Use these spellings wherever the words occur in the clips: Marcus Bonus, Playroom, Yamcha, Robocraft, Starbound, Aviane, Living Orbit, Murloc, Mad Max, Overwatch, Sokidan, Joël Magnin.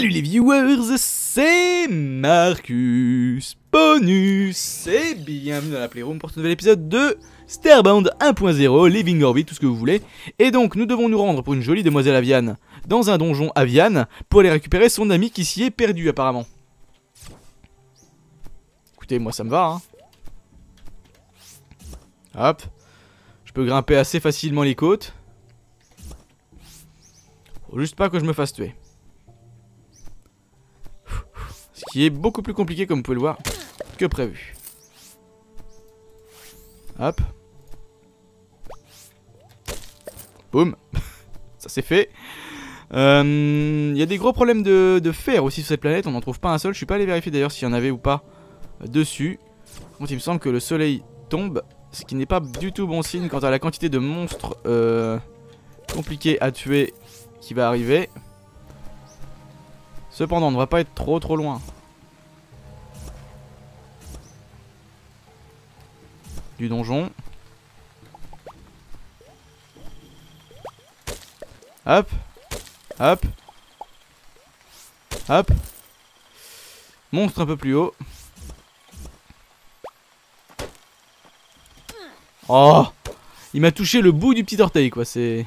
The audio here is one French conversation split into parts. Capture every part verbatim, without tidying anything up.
Salut les viewers, c'est Marcus Bonus et bienvenue dans la Playroom pour ce nouvel épisode de Starbound un point zéro, Living Orbit, tout ce que vous voulez. Et donc nous devons nous rendre pour une jolie demoiselle aviane dans un donjon aviane pour aller récupérer son ami qui s'y est perdu apparemment. Écoutez, moi ça me va, hein. Hop, je peux grimper assez facilement les côtes. Faut juste pas que je me fasse tuer. Ce qui est beaucoup plus compliqué, comme vous pouvez le voir, que prévu. Hop. Boum. Ça c'est fait. Il euh, y a des gros problèmes de, de fer aussi sur cette planète. On n'en trouve pas un seul. Je suis pas allé vérifier d'ailleurs s'il y en avait ou pas dessus. Donc il me semble que le soleil tombe. Ce qui n'est pas du tout bon signe quant à la quantité de monstres euh, compliqués à tuer qui va arriver. Cependant, on ne va pas être trop trop loin. Du donjon. Hop. Hop. Hop. Monstre un peu plus haut. Oh! Il m'a touché le bout du petit orteil, quoi. C'est...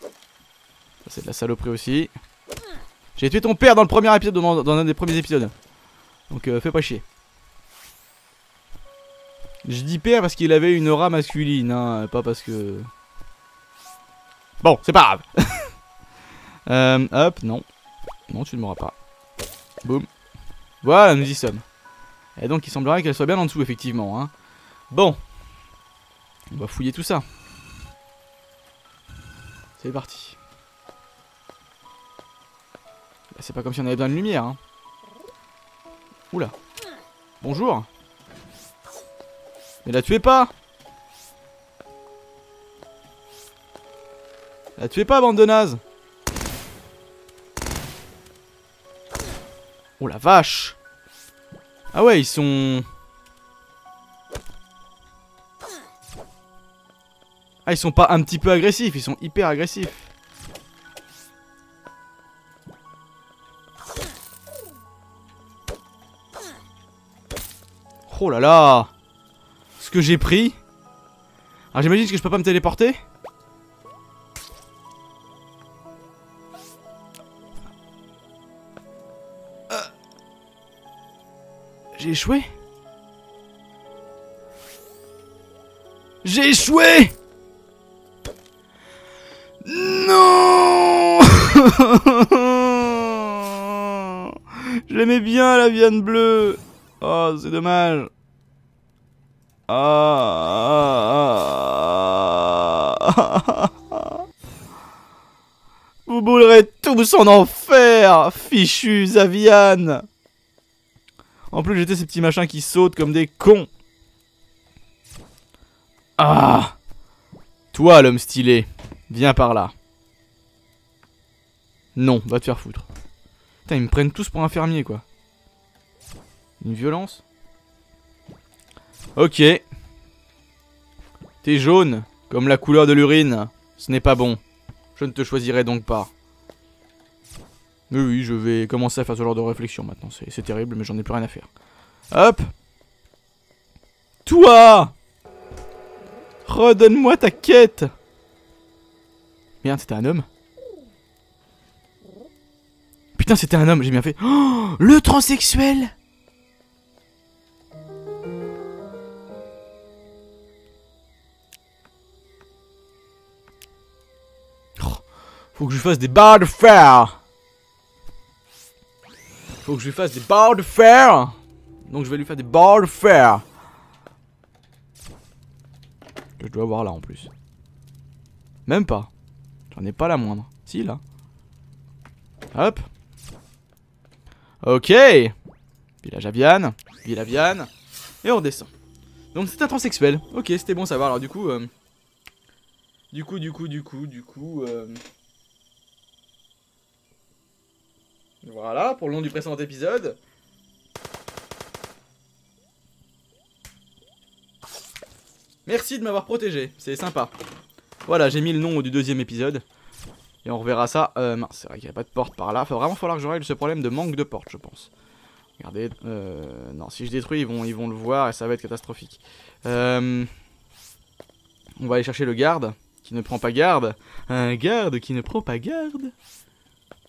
Ça, c'est de la saloperie aussi. J'ai tué ton père dans le premier épisode, dans un des premiers épisodes. Donc euh, fais pas chier. Je dis père parce qu'il avait une aura masculine, hein, pas parce que... Bon, c'est pas grave. euh, Hop, non. Non, tu ne m'auras pas. Boum. Voilà, nous y sommes. Et donc il semblerait qu'elle soit bien en dessous, effectivement, hein. Bon. On va fouiller tout ça. C'est parti. C'est pas comme si on avait besoin de lumière, hein. Oula. Bonjour. Mais la tuez pas. La tuez pas, bande de nazes. Oh la vache. Ah ouais, ils sont... Ah, ils sont pas un petit peu agressifs, ils sont hyper agressifs. Oh là là, ce que j'ai pris. Alors j'imagine que je peux pas me téléporter. euh. J'ai échoué. J'ai échoué. Non. J'aimais bien la viande bleue. Oh, c'est dommage. Ah, ah, ah. Vous boulerez tous en enfer, fichus avianes. En plus, j'étais ces petits machins qui sautent comme des cons. Ah, toi, l'homme stylé, viens par là. Non, va te faire foutre. Putain, ils me prennent tous pour un fermier, quoi. Une violence. Ok. T'es jaune, comme la couleur de l'urine. Ce n'est pas bon. Je ne te choisirai donc pas. Mais oui, je vais commencer à faire ce genre de réflexion maintenant. C'est terrible, mais j'en ai plus rien à faire. Hop. Toi, redonne-moi ta quête. Merde, c'était un homme. Putain, c'était un homme, j'ai bien fait. Oh, le transsexuel. Faut que je lui fasse des barres de fer. Faut que je lui fasse des barres de fer. Donc je vais lui faire des barres de fer. Que je dois avoir là en plus. Même pas. J'en ai pas la moindre. Si là. Hop. Ok. Village aviane. Ville aviane. Et on redescend. Donc c'est un transsexuel. Ok, c'était bon savoir. Alors du coup... Euh... Du coup, du coup, du coup, du coup... Euh... Voilà, pour le nom du précédent épisode. Merci de m'avoir protégé, c'est sympa. Voilà, j'ai mis le nom du deuxième épisode. Et on reverra ça. Euh, mince, c'est vrai qu'il n'y a pas de porte par là. Il va vraiment falloir que je règle ce problème de manque de porte, je pense. Regardez. Euh, non, si je détruis, ils vont, ils vont le voir et ça va être catastrophique. Euh, on va aller chercher le garde qui ne prend pas garde. Un garde qui ne prend pas garde.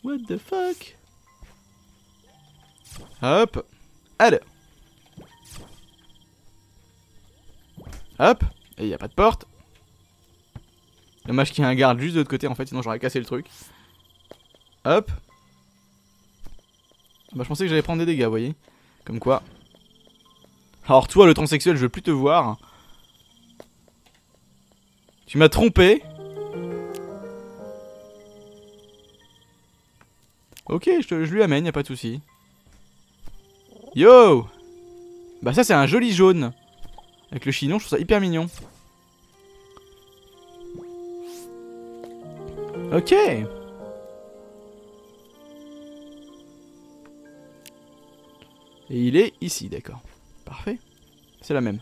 What the fuck? Hop. Alors. Hop. Et il n'y a pas de porte. Dommage qu'il y ait un garde juste de l'autre côté en fait, sinon j'aurais cassé le truc. Hop. Bah je pensais que j'allais prendre des dégâts, vous voyez. Comme quoi. Alors toi le transsexuel, je veux plus te voir. Tu m'as trompé. Ok, je, te, je lui amène, y'a pas de souci. Yo. Bah ça c'est un joli jaune. Avec le chignon, je trouve ça hyper mignon. Ok. Et il est ici, d'accord. Parfait. C'est la même.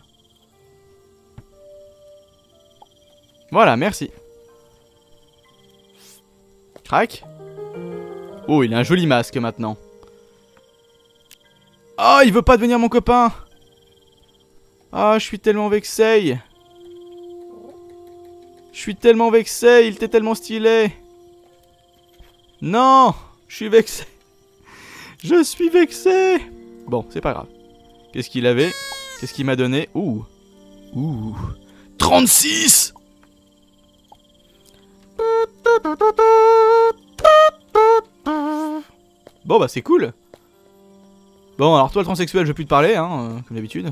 Voilà, merci. Crac. Oh, il a un joli masque maintenant. Oh, il veut pas devenir mon copain. Ah, oh, je suis tellement vexé. Je suis tellement vexé, il était tellement stylé. Non, je suis vexé. Je suis vexé. Bon, c'est pas grave. Qu'est-ce qu'il avait? Qu'est-ce qu'il m'a donné? Ouh. Ouh. trente-six. Bon, bah c'est cool. Bon, alors toi le transsexuel, je vais plus te parler, hein, euh, comme d'habitude.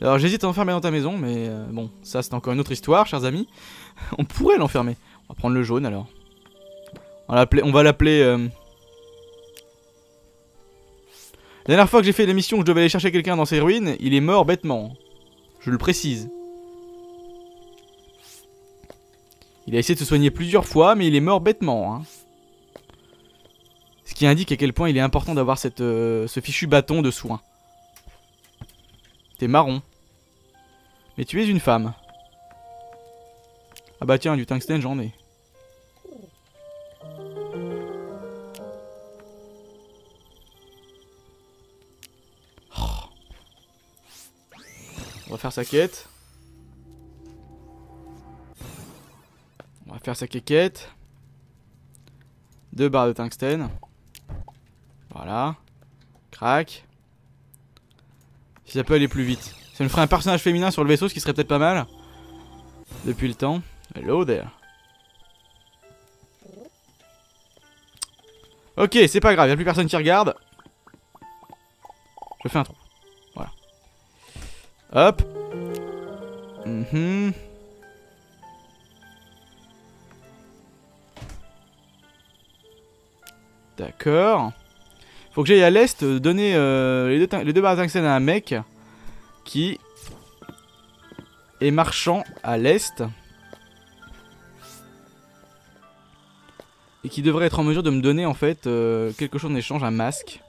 Alors j'hésite à l'enfermer dans ta maison, mais euh, bon, ça c'est encore une autre histoire, chers amis. On pourrait l'enfermer. On va prendre le jaune alors. On, on va l'appeler... Euh... La dernière fois que j'ai fait l'émission où je devais aller chercher quelqu'un dans ses ruines, il est mort bêtement. Je le précise. Il a essayé de se soigner plusieurs fois, mais il est mort bêtement. Hein. Ce qui indique à quel point il est important d'avoir cette, euh, ce fichu bâton de soin. T'es marron. Mais tu es une femme. Ah bah tiens, du tungstène j'en ai. Oh. On va faire sa quête. On va faire sa quéquette. Deux barres de tungstène. Voilà. Crac. Si ça peut aller plus vite. Ça me ferait un personnage féminin sur le vaisseau, ce qui serait peut-être pas mal. Depuis le temps. Hello there. Ok, c'est pas grave, y'a plus personne qui regarde. Je fais un trou. Voilà. Hop. Mm-hmm. D'accord. Faut que j'aille à l'est donner euh, les deux, les deux barres de tungstène à un mec qui est marchand à l'est et qui devrait être en mesure de me donner en fait euh, quelque chose en échange, un masque.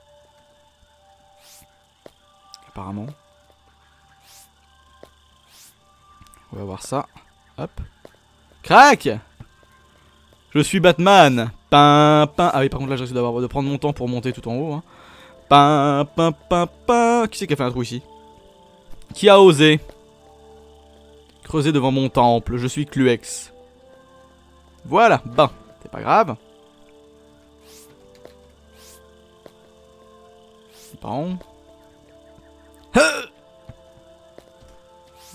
Apparemment. On va voir ça. Hop. Crac! Je suis Batman. Pin, pin. Ah oui, par contre là je risque d'avoir de prendre mon temps pour monter tout en haut. Hein. Pin, pin, pin, pin. Qui c'est qui a fait un trou ici? Qui a osé creuser devant mon temple? Je suis Cluex. Voilà, ben, c'est pas grave. Bon. Euh,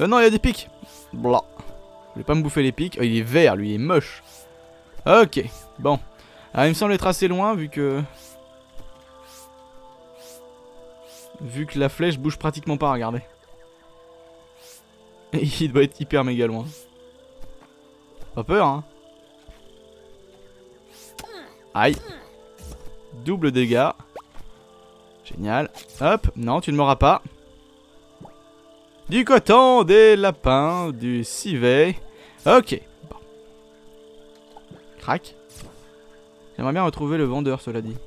non, il y a des pics. Blah. Je voulais pas me bouffer les pics. Oh, il est vert, lui, il est moche. Ok, bon. Ah, il me semble être assez loin vu que... Vu que la flèche bouge pratiquement pas, regardez. Il doit être hyper méga loin. Pas peur, hein. Aïe. Double dégâts. Génial. Hop, non, tu ne m'auras pas. Du coton, des lapins, du civet. Ok. Crac. J'aimerais bien retrouver le vendeur, cela dit.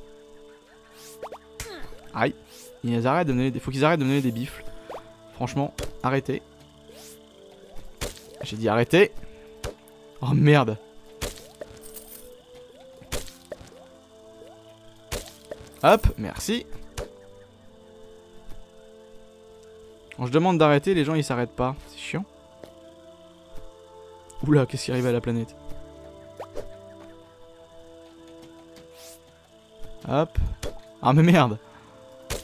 Aïe. Ils arrêtent de me donner des... Faut qu'ils arrêtent de me donner des bifles. Franchement, arrêtez. J'ai dit arrêtez. Oh merde. Hop, merci. Quand je demande d'arrêter, les gens ils s'arrêtent pas. C'est chiant. Oula, qu'est-ce qui arrive à la planète? Hop. Ah mais merde.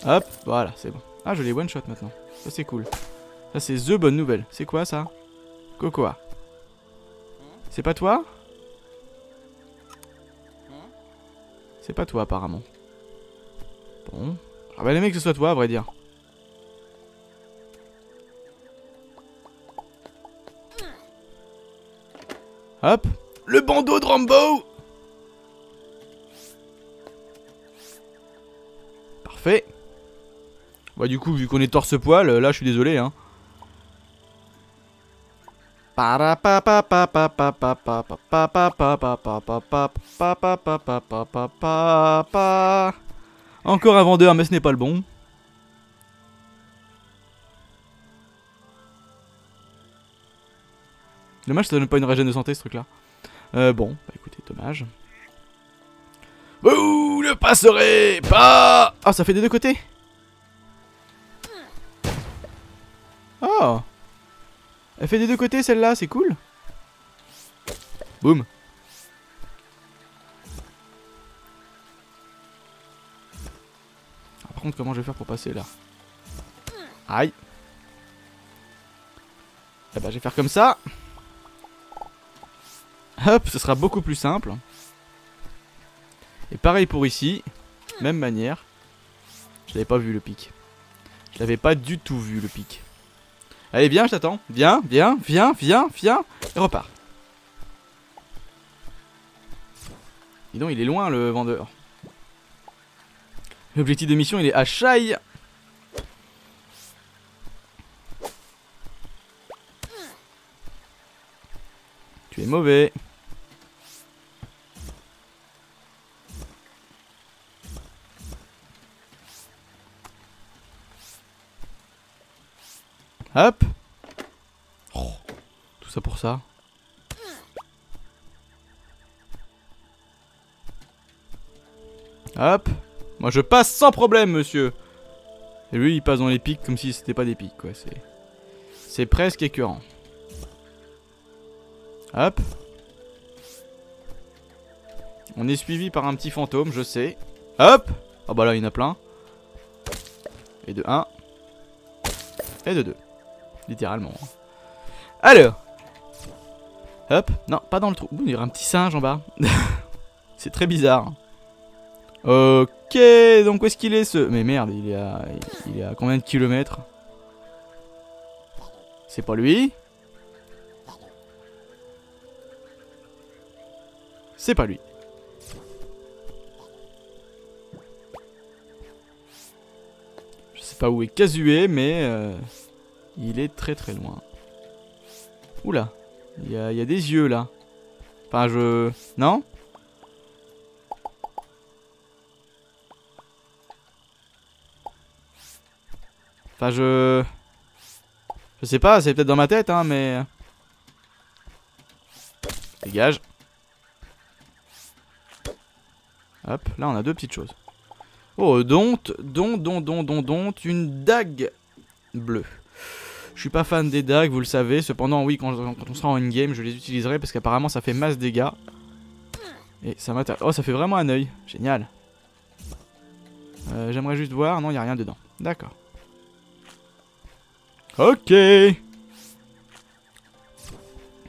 Hop, voilà, c'est bon. Ah, je les one shot maintenant. Ça c'est cool. Ça c'est the bonne nouvelle. C'est quoi ça? Cocoa. C'est pas toi? C'est pas toi apparemment. Bon. Ah bah les mecs que ce soit toi à vrai dire. Hop. Le bandeau de Rambo. Parfait. Bah du coup vu qu'on est torse-poil, là je suis désolé hein. Encore un vendeur, mais ce n'est pas le bon. Dommage, ça donne pas une régène de santé ce truc là. Euh, bon, bah écoutez, dommage. Ouh, le passerai pas. Ah, ça fait des deux côtés. Oh. Elle fait des deux côtés celle-là, c'est cool. Boum. Par contre, comment je vais faire pour passer là? Aïe. Eh bah, je vais faire comme ça. Hop, ce sera beaucoup plus simple. Et pareil pour ici, même manière. Je l'avais pas vu le pic. Je l'avais pas du tout vu le pic. Allez, viens, je t'attends. Viens, viens, viens, viens, viens. Et repars. Dis donc, il est loin le vendeur. L'objectif de mission, il est à Chaille. Tu es mauvais. Hop. Oh, tout ça pour ça. Hop. Moi je passe sans problème monsieur. Et lui il passe dans les pics comme si c'était pas des pics quoi. C'est c'est presque écœurant. Hop. On est suivi par un petit fantôme je sais. Hop. Ah bah là il y en a plein. Et de un. Et de deux. Littéralement. Alors. Hop. Non, pas dans le trou. Ouh, il y aura un petit singe en bas. C'est très bizarre. Ok. Donc où est-ce qu'il est ce... Mais merde, il est à, il est à combien de kilomètres? C'est pas lui. C'est pas lui. Je sais pas où est Kazué, mais... Euh... il est très très loin. Oula, il y a, y a des yeux là. Enfin je... Non ? Enfin je... Je sais pas, c'est peut-être dans ma tête hein mais... Dégage. Hop, là on a deux petites choses. Oh, dont, dont, dont, dont, dont, dont, une dague bleue. Je suis pas fan des dagues, vous le savez. Cependant, oui, quand, quand on sera en in-game, je les utiliserai parce qu'apparemment ça fait masse dégâts. Et ça m'intéresse. Oh, ça fait vraiment un œil. Génial. Euh, J'aimerais juste voir. Non, il n'y a rien dedans. D'accord. Ok.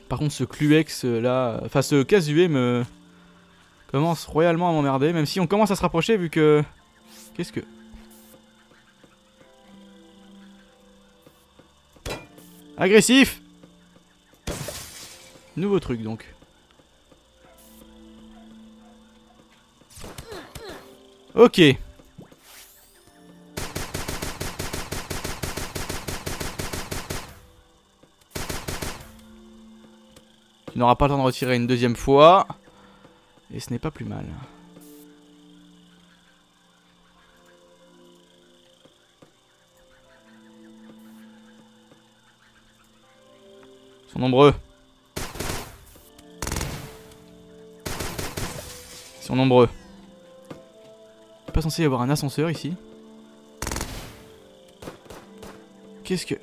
Par contre, ce Cluex là. Enfin, ce Kazué me. Commence royalement à m'emmerder. Même si on commence à se rapprocher vu que. Qu'est-ce que. Agressif. Nouveau truc donc. Ok. Tu n'auras pas le temps de retirer une deuxième fois. Et ce n'est pas plus mal. Nombreux. Ils sont nombreux. pas censé y avoir un ascenseur ici. Qu'est-ce que...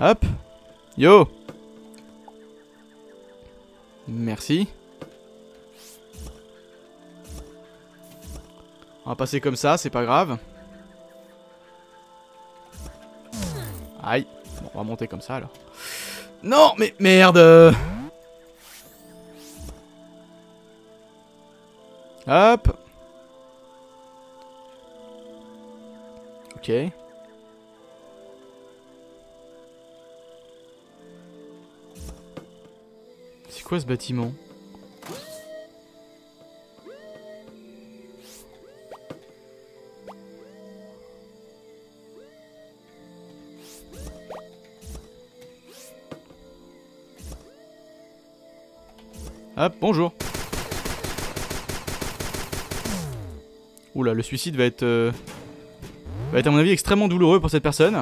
Hop. Yo. Merci. On va passer comme ça, c'est pas grave. Aïe. Bon, on va monter comme ça alors. Non, mais merde. Hop. Ok. C'est quoi ce bâtiment? Hop, bonjour. Oula, le suicide va être... Euh, va être à mon avis extrêmement douloureux pour cette personne.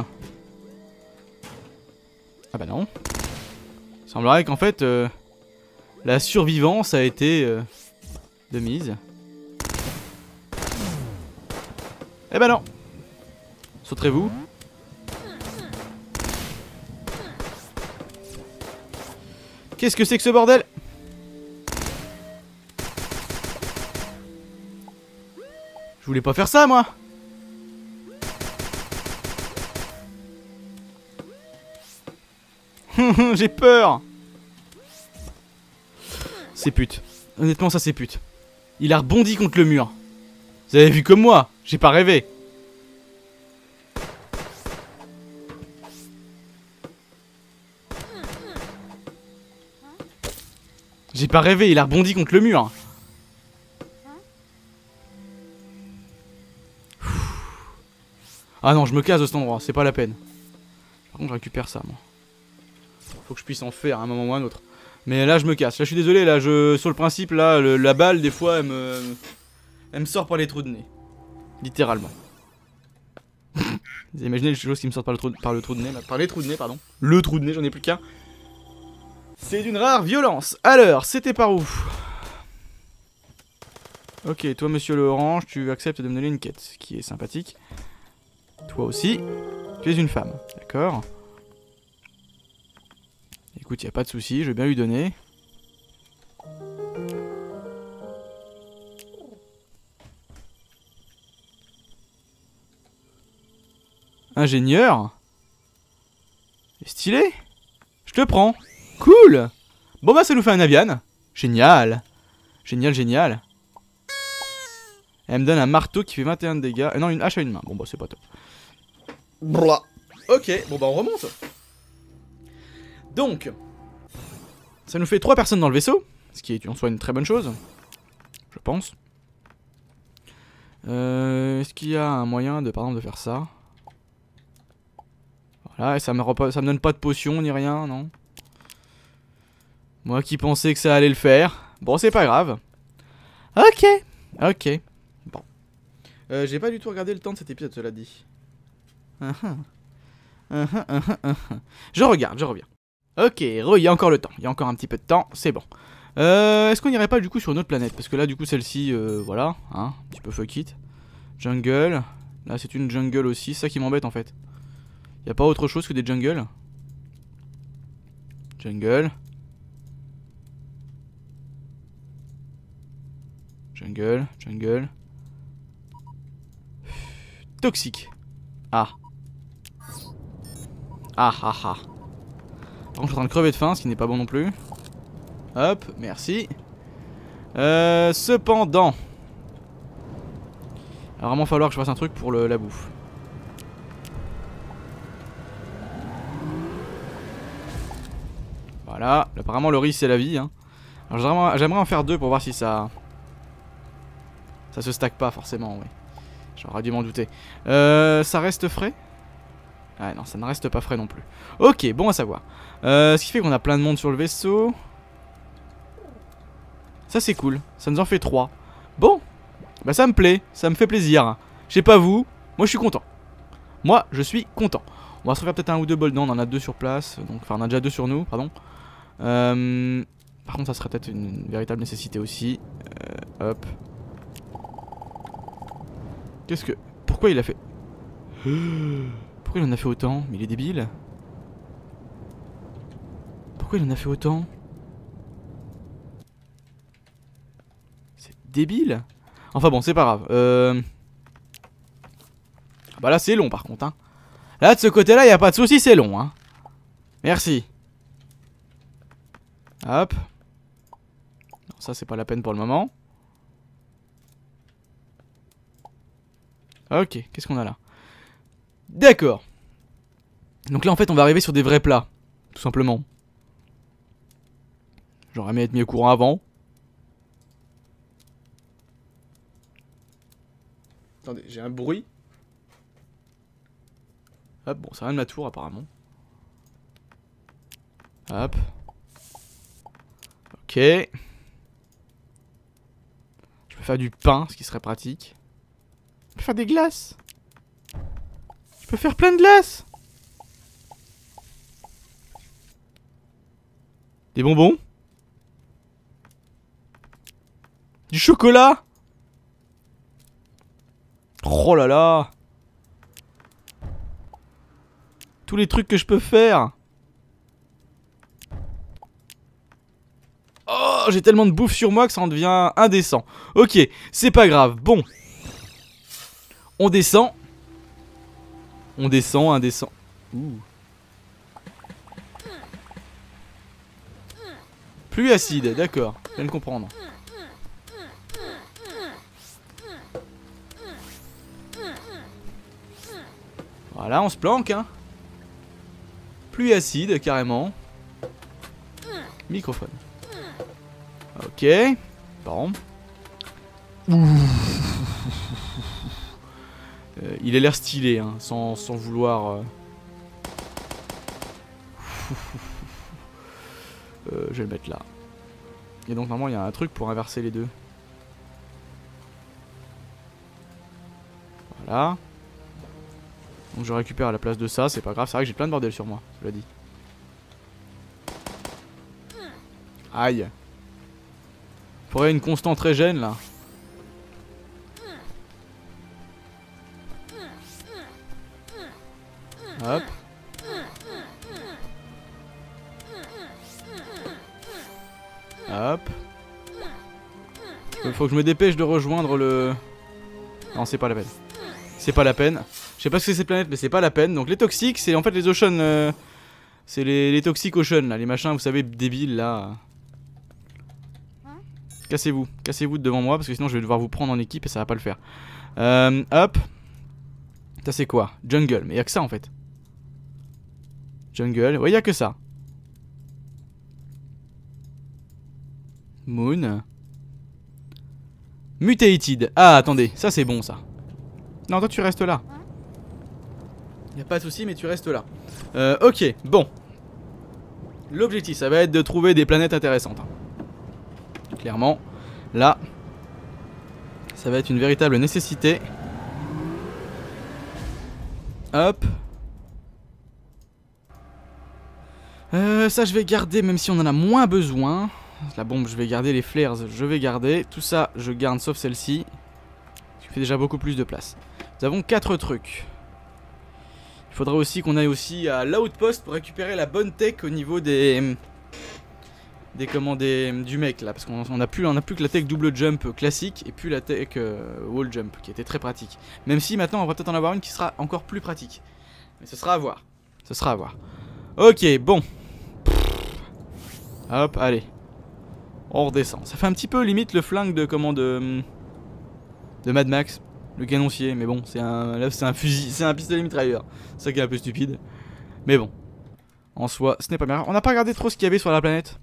Ah bah non. Il semblerait qu'en fait... Euh, la survivance a été... Euh, de mise. Eh bah non. Sauterez-vous. Qu'est-ce que c'est que ce bordel? Je voulais pas faire ça, moi. J'ai peur. C'est pute. Honnêtement, ça c'est pute. Il a rebondi contre le mur. Vous avez vu comme moi. J'ai pas rêvé. J'ai pas rêvé. Il a rebondi contre le mur. Ah non, je me casse de cet endroit, c'est pas la peine. Par contre, je récupère ça, moi. Faut que je puisse en faire à un moment ou à un autre. Mais là, je me casse. Là, je suis désolé, là, je... sur le principe, là, le... la balle, des fois, elle me... Elle me sort par les trous de nez. Littéralement. Vous imaginez les choses qui me sortent par le trou de, par le trou de nez, là. Par les trous de nez, pardon. Le trou de nez, j'en ai plus qu'un. C'est d'une rare violence. Alors, c'était par où? Ok, toi, monsieur le orange, tu acceptes de me donner une quête, ce qui est sympathique. Toi aussi, tu es une femme, d'accord? Écoute, y a pas de souci, je vais bien lui donner. Ingénieur? Stylé? Je te prends. Cool. Bon bah ça nous fait un avian. Génial. Génial, génial. Elle me donne un marteau qui fait vingt et un de dégâts. Euh, non, une hache à une main. Bon bah c'est pas top. Blah. Ok, bon bah on remonte. Donc, ça nous fait trois personnes dans le vaisseau, ce qui est en soi une très bonne chose, je pense. Euh, Est-ce qu'il y a un moyen de, par exemple, de faire ça? Voilà, et ça me, repas, ça me donne pas de potion ni rien, non? Moi qui pensais que ça allait le faire. Bon, c'est pas grave. Ok, ok. Bon. Euh, J'ai pas du tout regardé le temps de cet épisode, cela dit. Uh-huh. Uh-huh, uh-huh, uh-huh. Je regarde, je reviens. Ok, re, il y a encore le temps, il y a encore un petit peu de temps, c'est bon. Euh, Est-ce qu'on irait pas du coup sur une autre planète? Parce que là du coup celle-ci, euh, voilà, hein, un petit peu fuck it. Jungle, là c'est une jungle aussi, c'est ça qui m'embête en fait. Il n'y a pas autre chose que des jungles. Jungle. Jungle, jungle. Toxique. Ah. Ah ah ah. Par contre je suis en train de crever de faim, ce qui n'est pas bon non plus. Hop, merci. Euh, cependant, il va vraiment falloir que je fasse un truc pour le, la bouffe. Voilà, apparemment le riz c'est la vie hein. Alors j'aimerais en faire deux pour voir si ça... Ça se stack pas forcément, oui. J'aurais dû m'en douter. Euh, ça reste frais? Ah non, ça ne reste pas frais non plus. Ok, bon à savoir. Euh, ce qui fait qu'on a plein de monde sur le vaisseau. Ça c'est cool, ça nous en fait trois. Bon, bah ça me plaît, ça me fait plaisir. Je sais pas vous, moi je suis content. Moi je suis content. On va se refaire peut-être un ou deux bols dedans, on en a deux sur place. Donc, enfin on a déjà deux sur nous, pardon. Euh, Par contre ça serait peut-être une véritable nécessité aussi. Euh, hop. Qu'est-ce que... Pourquoi il a fait... Pourquoi il en a fait autant? Mais il est débile. Pourquoi il en a fait autant? C'est débile. Enfin bon, c'est pas grave. Euh... Bah là c'est long par contre hein. Là de ce côté là y a pas de soucis, c'est long hein. Merci. Hop. Non, ça c'est pas la peine pour le moment. Ok, qu'est-ce qu'on a là? D'accord. Donc là en fait on va arriver sur des vrais plats. Tout simplement. J'aurais aimé être mis au courant avant. Attendez, j'ai un bruit. Hop, bon, ça vient de ma tour apparemment. Hop. Ok. Je peux faire du pain, ce qui serait pratique. Je peux faire des glaces. Je peux faire plein de glaces. Des bonbons. Du chocolat. Oh là là. Tous les trucs que je peux faire. Oh, j'ai tellement de bouffe sur moi que ça en devient indécent. Ok, c'est pas grave. Bon. On descend. On descend, indécent. Ouh. Plus acide, d'accord. Je viens de comprendre. Voilà, on se planque, hein. Pluie acide carrément. Microphone. Ok. Bon. euh, il a l'air stylé, hein, sans, sans vouloir. Euh... euh, je vais le mettre là. Et donc normalement il y a un truc pour inverser les deux. Voilà. Donc je récupère à la place de ça, c'est pas grave, c'est vrai que j'ai plein de bordel sur moi, je l'ai dit. Aïe. Faudrait une constante régène là. Hop. Hop. Faut que je me dépêche de rejoindre le... Non c'est pas la peine. C'est pas la peine. Je sais pas ce que c'est cette planète, mais c'est pas la peine. Donc les toxiques, c'est en fait les ocean. Euh, c'est les, les toxiques ocean, là, les machins, vous savez, débiles là. Cassez-vous, cassez-vous de devant moi parce que sinon je vais devoir vous prendre en équipe et ça va pas le faire. Euh, hop. Ça c'est quoi? Jungle, mais y'a que ça en fait. Jungle, ouais, y'a que ça. Moon. Mutated. Ah, attendez, ça c'est bon ça. Non, toi tu restes là. Y'a pas de soucis, mais tu restes là. Euh, ok, bon. L'objectif, ça va être de trouver des planètes intéressantes. Clairement, là, ça va être une véritable nécessité. Hop. Euh, ça, je vais garder, même si on en a moins besoin. La bombe, je vais garder. Les flares, je vais garder. Tout ça, je garde, sauf celle-ci. Ça fait déjà beaucoup plus de place. Nous avons quatre trucs. Il faudra aussi qu'on aille aussi à l'outpost pour récupérer la bonne tech au niveau des... Des comment des, du mec là. Parce qu'on n'a plus, on a plus que la tech double jump classique et plus la tech euh, wall jump qui était très pratique. Même si maintenant on va peut-être en avoir une qui sera encore plus pratique. Mais ce sera à voir. Ce sera à voir. Ok, bon. Hop, allez. On redescend. Ça fait un petit peu limite le flingue de comment de... De Mad Max, le canoncier, mais bon, c'est un, là c'est un fusil, c'est un pistolet mitrailleur. C'est ça qui est un peu stupide. Mais bon, en soi, ce n'est pas grave. On n'a pas regardé trop ce qu'il y avait sur la planète.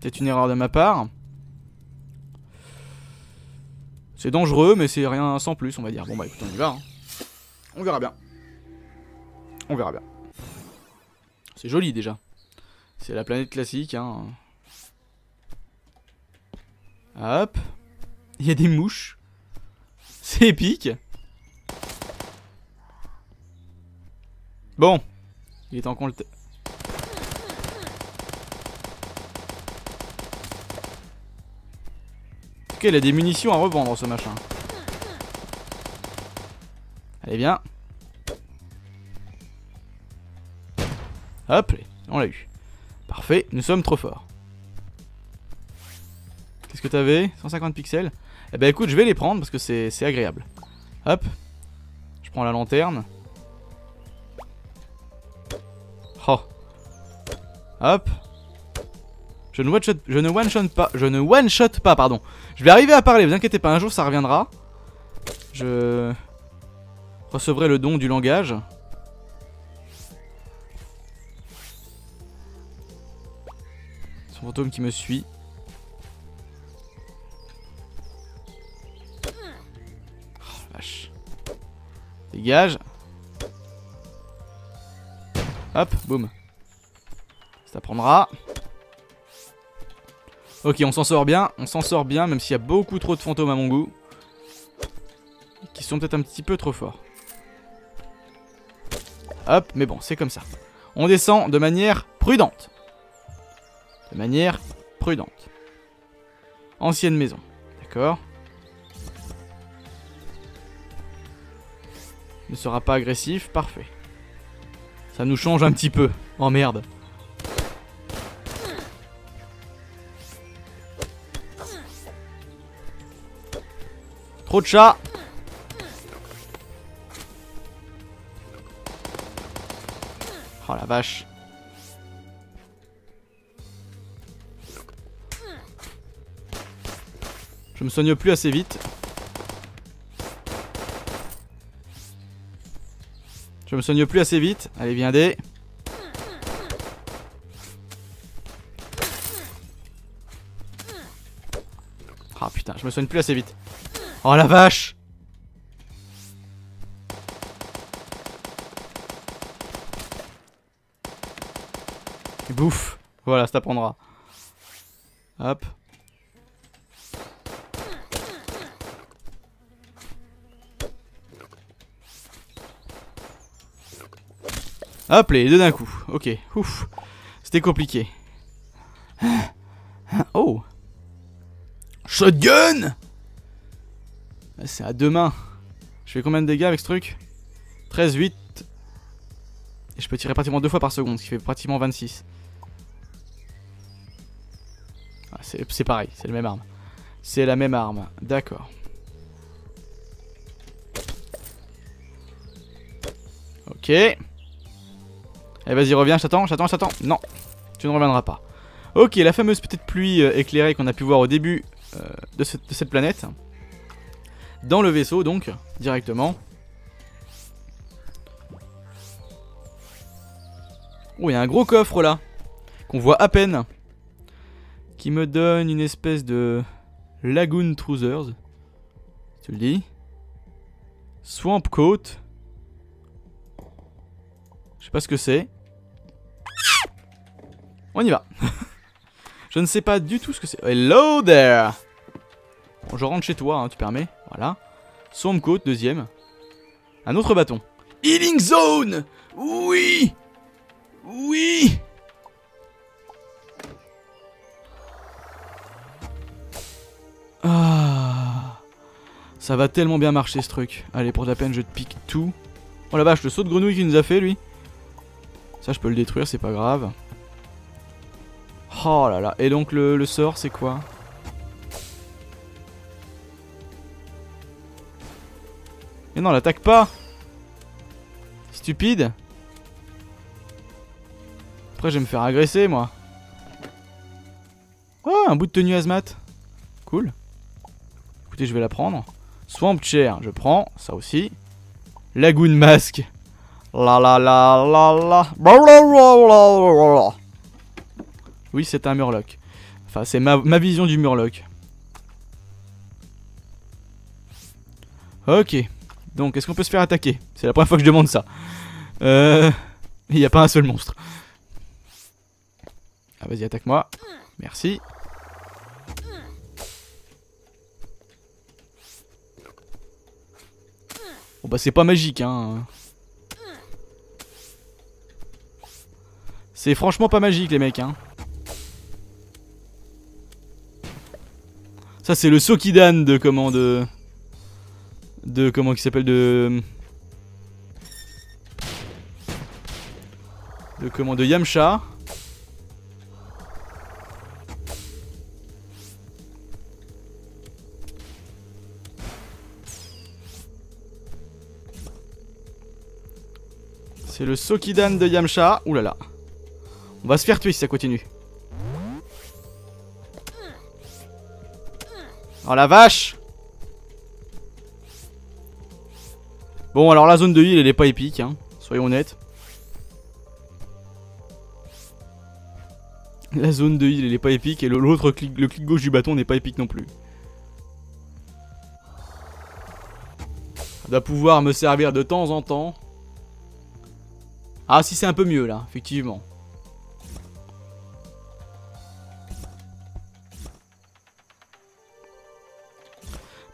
Peut-être une erreur de ma part. C'est dangereux, mais c'est rien sans plus, on va dire. Bon bah écoute, on y va. Hein. On verra bien. On verra bien. C'est joli déjà. C'est la planète classique, hein. Hop. Il y a des mouches. C'est épique. Bon. Il est temps qu'on le... cas, il a des munitions à revendre, ce machin. Allez, viens. Hop, on l'a eu. Parfait, nous sommes trop forts. Qu'est-ce que t'avais? cent cinquante pixels. Eh ben écoute, je vais les prendre parce que c'est agréable. Hop. Je prends la lanterne. Oh. Hop. Je ne one-shot je ne one-shot pas. Je ne one-shot pas, pardon. Je vais arriver à parler, vous inquiétez pas, un jour ça reviendra. Je recevrai le don du langage. Son fantôme qui me suit. Oh, vache. Dégage. Hop, boum. Ça prendra. Ok, on s'en sort bien, on s'en sort bien, même s'il y a beaucoup trop de fantômes à mon goût. Qui sont peut-être un petit peu trop forts. Hop, mais bon, c'est comme ça. On descend de manière prudente. De manière prudente. Ancienne maison, d'accord. Ne sera pas agressif, parfait. Ça nous change un petit peu, oh merde. Trop de chats. Oh la vache. Je me soigne plus assez vite. Je me soigne plus assez vite. Allez, viens aider. Ah putain, je me soigne plus assez vite. Oh la vache! Bouffe! Voilà, ça t'apprendra. Hop. Hop, les deux d'un coup. Ok, ouf. C'était compliqué. Oh! Shotgun! C'est à deux mains. Je fais combien de dégâts avec ce truc? treize, huit. Et je peux tirer pratiquement deux fois par seconde, ce qui fait pratiquement vingt-six. Ah, c'est pareil, c'est la même arme. C'est la même arme, d'accord. Ok. Allez, vas-y, reviens, je t'attends, je t'attends, je t'attends. Non, tu ne reviendras pas. Ok, la fameuse petite pluie euh, éclairée qu'on a pu voir au début euh, de, ce, de cette planète. Dans le vaisseau donc, directement. Oh, il y a un gros coffre là, qu'on voit à peine. Qui me donne une espèce de Lagoon Trousers. Tu le dis. Swamp Coat. Je sais pas ce que c'est. On y va. Je ne sais pas du tout ce que c'est. Hello there. Bon, je rentre chez toi, hein, tu permets. Voilà. Swamp Coat, deuxième. Un autre bâton. Healing Zone. Oui. Oui. Ah. Ça va tellement bien marcher ce truc. Allez, pour de la peine, je te pique tout. Oh la vache, le saut de grenouille qu'il nous a fait, lui. Ça, je peux le détruire, c'est pas grave. Oh là là. Et donc, le, le sort, c'est quoi? Mais non, l'attaque pas. Stupide. Après je vais me faire agresser moi. Oh, un bout de tenue hazmat. Cool. Écoutez, je vais la prendre. Swamp Chair, je prends, ça aussi. Lagoon Mask. La la la la la. Oui, c'est un murloc. Enfin, c'est ma, ma vision du murloc. Ok. Donc, est-ce qu'on peut se faire attaquer? C'est la première fois que je demande ça. Euh... Il n'y a pas un seul monstre. Ah, vas-y, attaque-moi. Merci. Bon bah, c'est pas magique, hein. C'est franchement pas magique, les mecs, hein. Ça c'est le Sokidan de comment de... De comment qui s'appelle de... De comment de Yamcha. C'est le Sokidan de Yamcha. Ouh là là. On va se faire tuer si ça continue. Oh la vache. Bon alors la zone de heal elle est pas épique hein, soyons honnêtes. La zone de heal elle est pas épique et l'autre clic, le clic gauche du bâton n'est pas épique non plus. Ça doit pouvoir me servir de temps en temps. Ah si c'est un peu mieux là, effectivement.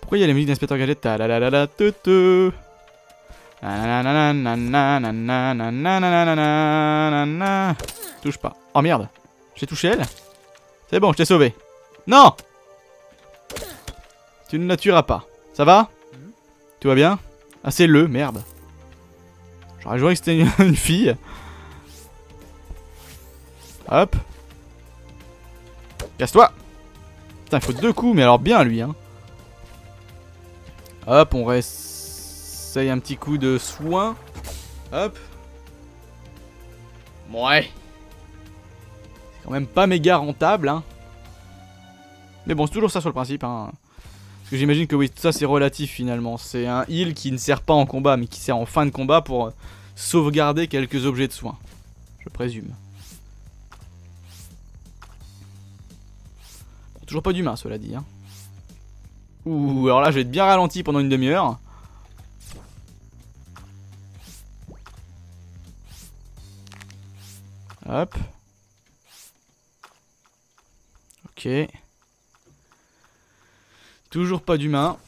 Pourquoi il y a la musique d'Inspecteur Gadget? Ta la la la la te te. Touche pas. Oh merde, j'ai touché elle. C'est bon, je t'ai sauvé. Non, tu ne la tueras pas. Ça va? Tout va bien? Ah c'est le, merde. J'aurais joué que c'était une, une fille. Hop. Casse-toi. Putain, il faut deux coups, mais alors bien lui. Hein. Hop, on réessaye un petit coup de soin. Hop. Ouais. C'est quand même pas méga rentable. Hein. Mais bon, c'est toujours ça sur le principe. Hein. Parce que j'imagine que oui, tout ça c'est relatif finalement. C'est un heal qui ne sert pas en combat, mais qui sert en fin de combat pour sauvegarder quelques objets de soins. Je présume. Bon, toujours pas d'humain, cela dit. Hein. Ouh, alors là je vais être bien ralenti pendant une demi-heure. Hop. Ok. Toujours pas d'humain.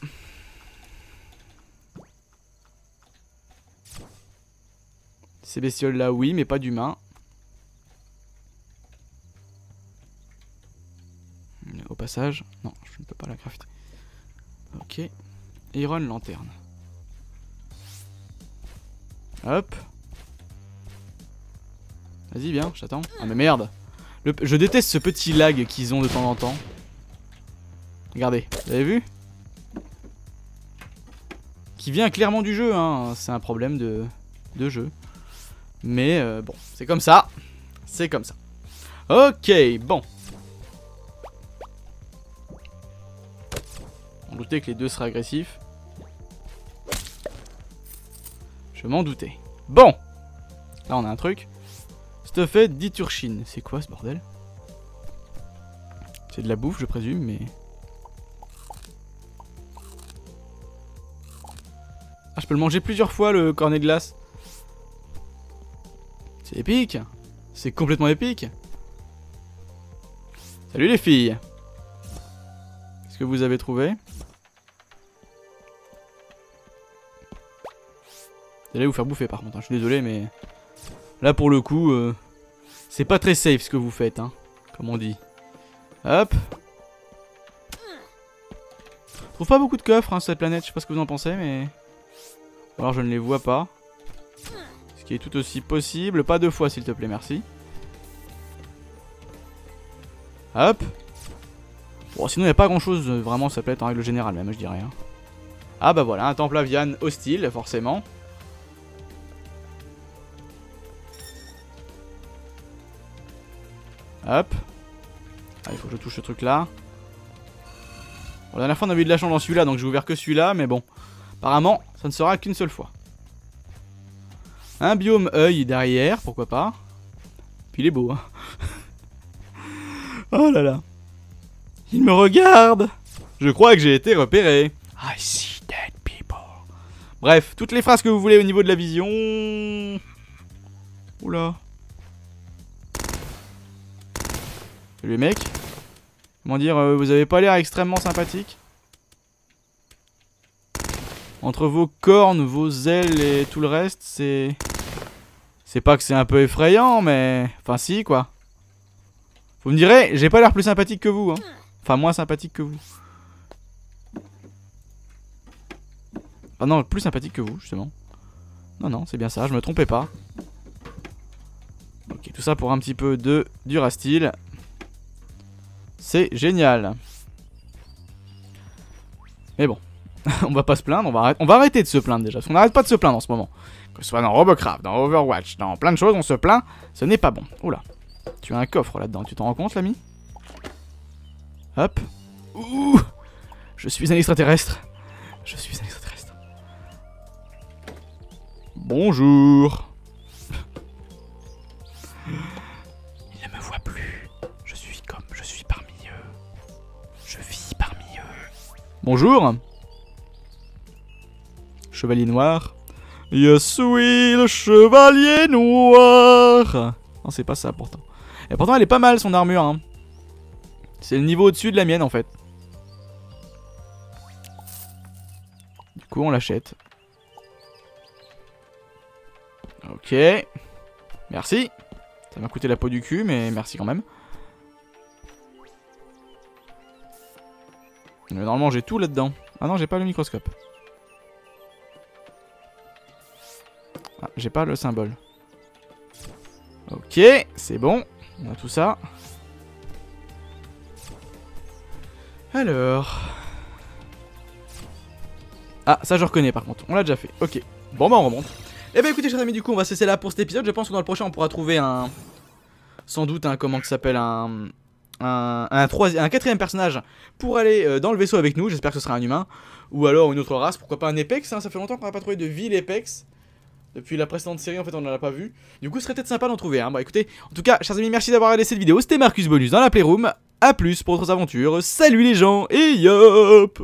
Ces bestioles là oui mais pas d'humain. Au passage. Non je ne peux pas la crafter. Ok. Iron Lanterne. Hop. Vas-y viens j'attends. Ah mais merde le... Je déteste ce petit lag qu'ils ont de temps en temps. Regardez, vous avez vu? Qui vient clairement du jeu, hein. C'est un problème de, de jeu. Mais euh, bon, c'est comme ça. C'est comme ça. Ok, bon. On doutait que les deux seraient agressifs. Je m'en doutais. Bon. Là, on a un truc. Stuffé d'Iturchine. C'est quoi ce bordel? C'est de la bouffe, je présume, mais... Je peux le manger plusieurs fois le cornet de glace. C'est épique. C'est complètement épique. Salut les filles. Qu'est-ce que vous avez trouvé? Vous allez vous faire bouffer par contre hein. Je suis désolé mais là pour le coup euh, c'est pas très safe ce que vous faites hein, comme on dit. Hop. Je trouve pas beaucoup de coffres hein, sur cette planète. Je sais pas ce que vous en pensez mais... Alors je ne les vois pas. Ce qui est tout aussi possible. Pas deux fois s'il te plaît, merci. Hop. Bon sinon il n'y a pas grand chose vraiment ça peut être en règle générale même je dirais hein. Ah bah voilà un temple avian hostile forcément. Hop. Ah il faut que je touche ce truc là. Bon, la dernière fois on avait eu de la chance dans celui-là donc j'ai ouvert que celui-là mais bon. Apparemment, ça ne sera qu'une seule fois. Un biome œil derrière, pourquoi pas. Puis il est beau, hein. Oh là là. Il me regarde. Je crois que j'ai été repéré. I see dead people. Bref, toutes les phrases que vous voulez au niveau de la vision. Oula. Salut mec. Comment dire, euh, vous avez pas l'air extrêmement sympathique. Entre vos cornes, vos ailes et tout le reste, c'est... C'est pas que c'est un peu effrayant, mais... Enfin si, quoi. Vous me direz, j'ai pas l'air plus sympathique que vous, hein. Enfin, moins sympathique que vous. Ah non, plus sympathique que vous, justement. Non, non, c'est bien ça, je me trompais pas. Ok, tout ça pour un petit peu de Durastyle. C'est génial. Mais bon, on va pas se plaindre, on va, on va arrêter de se plaindre déjà. Parce qu'on n'arrête pas de se plaindre en ce moment. Que ce soit dans Robocraft, dans Overwatch, dans plein de choses, on se plaint. Ce n'est pas bon. Oula, tu as un coffre là-dedans, tu t'en rends compte, l'ami? Hop. Ouh, je suis un extraterrestre. Je suis un extraterrestre. Bonjour. Il ne me voit plus. Je suis comme, je suis parmi eux. Je vis parmi eux. Bonjour. Chevalier noir. Je suis le chevalier noir. Non, c'est pas ça pourtant. Et pourtant, elle est pas mal son armure, hein. C'est le niveau au-dessus de la mienne en fait. Du coup on l'achète. Ok. Merci. Ça m'a coûté la peau du cul mais merci quand même. Mais normalement j'ai tout là-dedans. Ah non j'ai pas le microscope. Ah j'ai pas le symbole. Ok c'est bon. On a tout ça. Alors... Ah, ça je reconnais par contre, on l'a déjà fait, ok. Bon bah on remonte. Eh ben écoutez chers amis, du coup on va cesser là pour cet épisode. Je pense que dans le prochain on pourra trouver un... Sans doute un, comment que ça s'appelle, un... Un, un, un quatrième personnage pour aller euh, dans le vaisseau avec nous. J'espère que ce sera un humain. Ou alors une autre race, pourquoi pas un Apex, hein. Ça fait longtemps qu'on n'a pas trouvé de ville Apex. Depuis la précédente série en fait on n'en a pas vu. Du coup ce serait peut-être sympa d'en trouver, hein. Bah écoutez, en tout cas chers amis merci d'avoir regardé cette vidéo. C'était Marcus Bonus dans la Playroom. A plus pour d'autres aventures, salut les gens et yop.